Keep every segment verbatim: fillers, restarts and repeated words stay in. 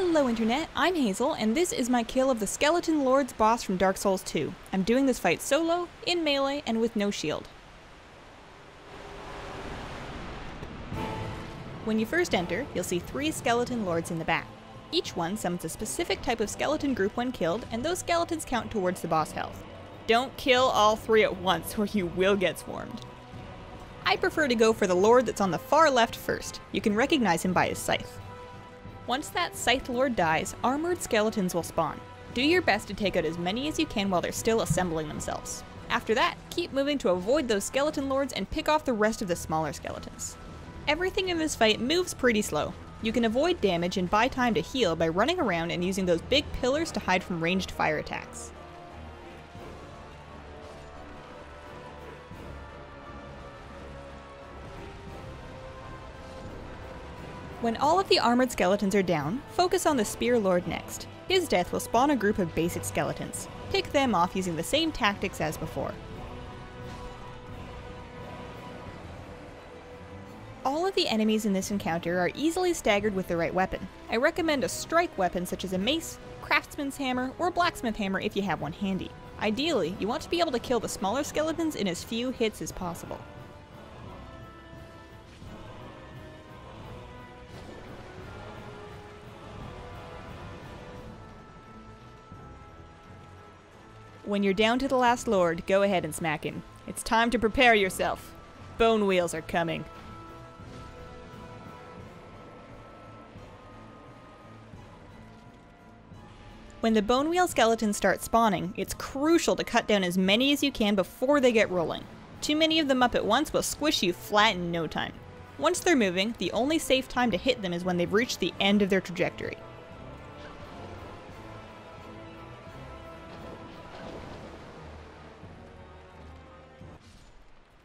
Hello Internet, I'm Hazel, and this is my kill of the Skeleton Lords boss from Dark Souls two. I'm doing this fight solo, in melee, and with no shield. When you first enter, you'll see three Skeleton Lords in the back. Each one summons a specific type of skeleton group when killed, and those skeletons count towards the boss health. Don't kill all three at once, or you will get swarmed. I prefer to go for the Lord that's on the far left first. You can recognize him by his scythe. Once that Scythe Lord dies, armored skeletons will spawn. Do your best to take out as many as you can while they're still assembling themselves. After that, keep moving to avoid those Skeleton Lords and pick off the rest of the smaller skeletons. Everything in this fight moves pretty slow. You can avoid damage and buy time to heal by running around and using those big pillars to hide from ranged fire attacks. When all of the armored skeletons are down, focus on the Spear Lord next. His death will spawn a group of basic skeletons. Pick them off using the same tactics as before. All of the enemies in this encounter are easily staggered with the right weapon. I recommend a strike weapon such as a mace, Craftsman's Hammer, or Blacksmith Hammer if you have one handy. Ideally, you want to be able to kill the smaller skeletons in as few hits as possible. When you're down to the last Lord, go ahead and smack him. It's time to prepare yourself. Bone wheels are coming. When the bone wheel skeletons start spawning, it's crucial to cut down as many as you can before they get rolling. Too many of them up at once will squish you flat in no time. Once they're moving, the only safe time to hit them is when they've reached the end of their trajectory.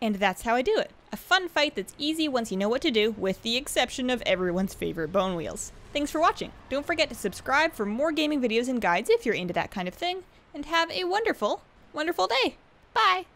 And that's how I do it. A fun fight that's easy once you know what to do, with the exception of everyone's favorite bone wheels. Thanks for watching. Don't forget to subscribe for more gaming videos and guides if you're into that kind of thing. And have a wonderful, wonderful day. Bye.